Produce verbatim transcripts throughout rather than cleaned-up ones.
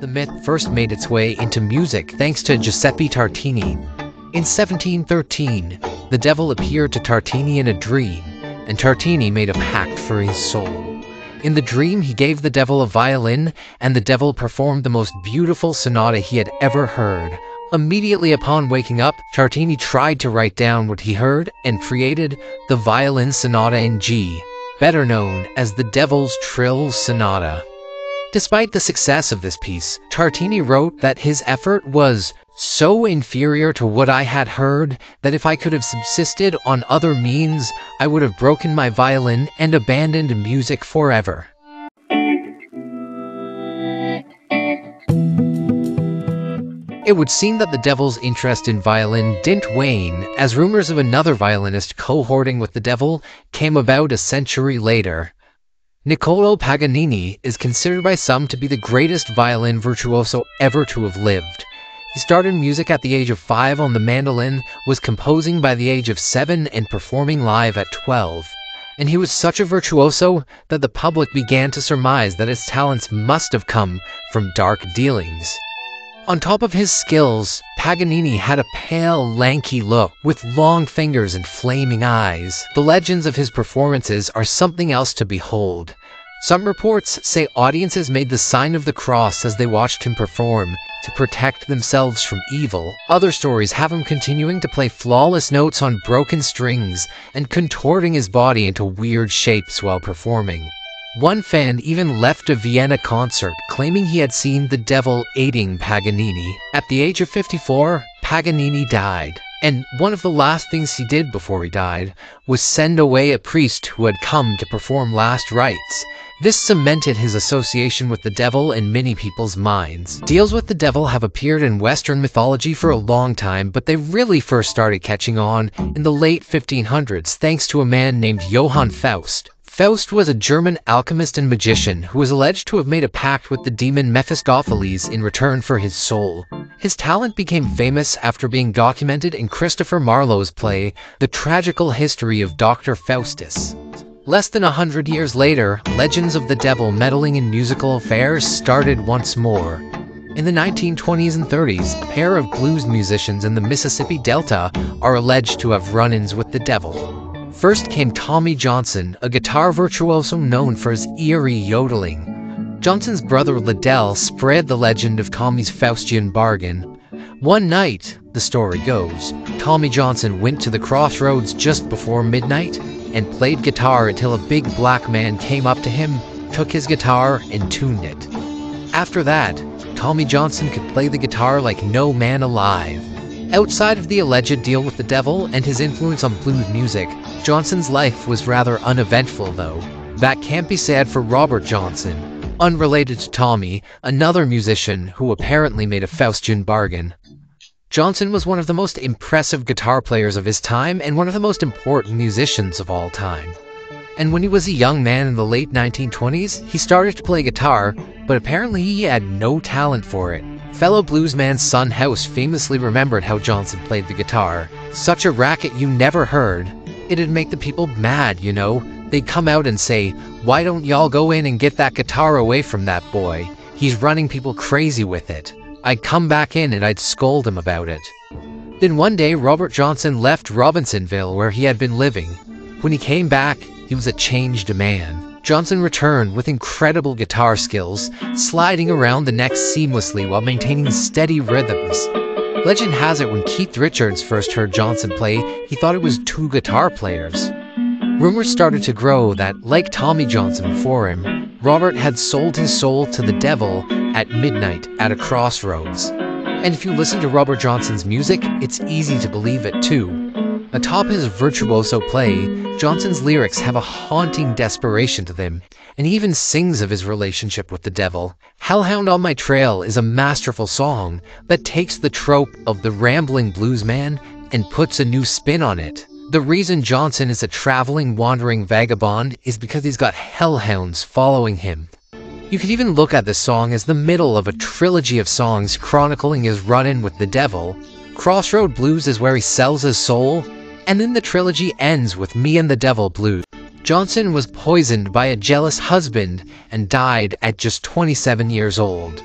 The myth first made its way into music thanks to Giuseppe Tartini. In seventeen thirteen, the devil appeared to Tartini in a dream, and Tartini made a pact for his soul. In the dream, he gave the devil a violin, and the devil performed the most beautiful sonata he had ever heard. Immediately upon waking up, Tartini tried to write down what he heard and created the Violin Sonata in G, better known as the Devil's Trill Sonata. Despite the success of this piece, Tartini wrote that his effort was so inferior to what I had heard that if I could have subsisted on other means, I would have broken my violin and abandoned music forever. It would seem that the devil's interest in violin didn't wane, as rumors of another violinist cohorting with the devil came about a century later. Niccolò Paganini is considered by some to be the greatest violin virtuoso ever to have lived. He started music at the age of five on the mandolin, was composing by the age of seven and performing live at twelve. And he was such a virtuoso that the public began to surmise that his talents must have come from dark dealings. On top of his skills, Paganini had a pale, lanky look, with long fingers and flaming eyes. The legends of his performances are something else to behold. Some reports say audiences made the sign of the cross as they watched him perform, to protect themselves from evil. Other stories have him continuing to play flawless notes on broken strings and contorting his body into weird shapes while performing. One fan even left a Vienna concert, claiming he had seen the devil aiding Paganini. At the age of fifty-four, Paganini died, and one of the last things he did before he died was send away a priest who had come to perform last rites. This cemented his association with the devil in many people's minds. Deals with the devil have appeared in Western mythology for a long time, but they really first started catching on in the late fifteen hundreds thanks to a man named Johann Faust. Faust was a German alchemist and magician who was alleged to have made a pact with the demon Mephistopheles in return for his soul. His talent became famous after being documented in Christopher Marlowe's play, The Tragical History of Doctor Faustus. Less than a hundred years later, legends of the devil meddling in musical affairs started once more. In the nineteen twenties and thirties, a pair of blues musicians in the Mississippi Delta are alleged to have run-ins with the devil. First came Tommy Johnson, a guitar virtuoso known for his eerie yodeling. Johnson's brother Liddell spread the legend of Tommy's Faustian bargain. One night, the story goes, Tommy Johnson went to the crossroads just before midnight and played guitar until a big black man came up to him, took his guitar, and tuned it. After that, Tommy Johnson could play the guitar like no man alive. Outside of the alleged deal with the devil and his influence on blues music, Johnson's life was rather uneventful, though. That can't be said for Robert Johnson, unrelated to Tommy, another musician who apparently made a Faustian bargain. Johnson was one of the most impressive guitar players of his time and one of the most important musicians of all time. And when he was a young man in the late nineteen twenties, he started to play guitar, but apparently he had no talent for it. Fellow bluesman Son House famously remembered how Johnson played the guitar. Such a racket you never heard. It'd make the people mad, you know. They'd come out and say, "Why don't y'all go in and get that guitar away from that boy? He's running people crazy with it." I'd come back in and I'd scold him about it. Then one day, Robert Johnson left Robinsonville, where he had been living. When he came back, he was a changed man. Johnson returned with incredible guitar skills, sliding around the necks seamlessly while maintaining steady rhythms. Legend has it when Keith Richards first heard Johnson play, he thought it was two guitar players. Rumors started to grow that, like Tommy Johnson before him, Robert had sold his soul to the devil at midnight at a crossroads. And if you listen to Robert Johnson's music, it's easy to believe it too. Atop his virtuoso play, Johnson's lyrics have a haunting desperation to them, and he even sings of his relationship with the devil. Hellhound on My Trail is a masterful song that takes the trope of the rambling bluesman and puts a new spin on it. The reason Johnson is a traveling, wandering vagabond is because he's got hellhounds following him. You could even look at this song as the middle of a trilogy of songs chronicling his run-in with the devil. Crossroad Blues is where he sells his soul, and then the trilogy ends with Me and the Devil Blues. Johnson was poisoned by a jealous husband and died at just twenty-seven years old.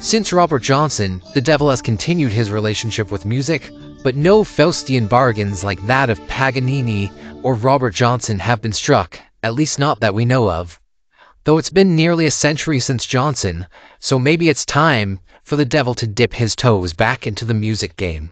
Since Robert Johnson, the devil has continued his relationship with music, but no Faustian bargains like that of Paganini or Robert Johnson have been struck, at least not that we know of. Though it's been nearly a century since Johnson, so maybe it's time for the devil to dip his toes back into the music game.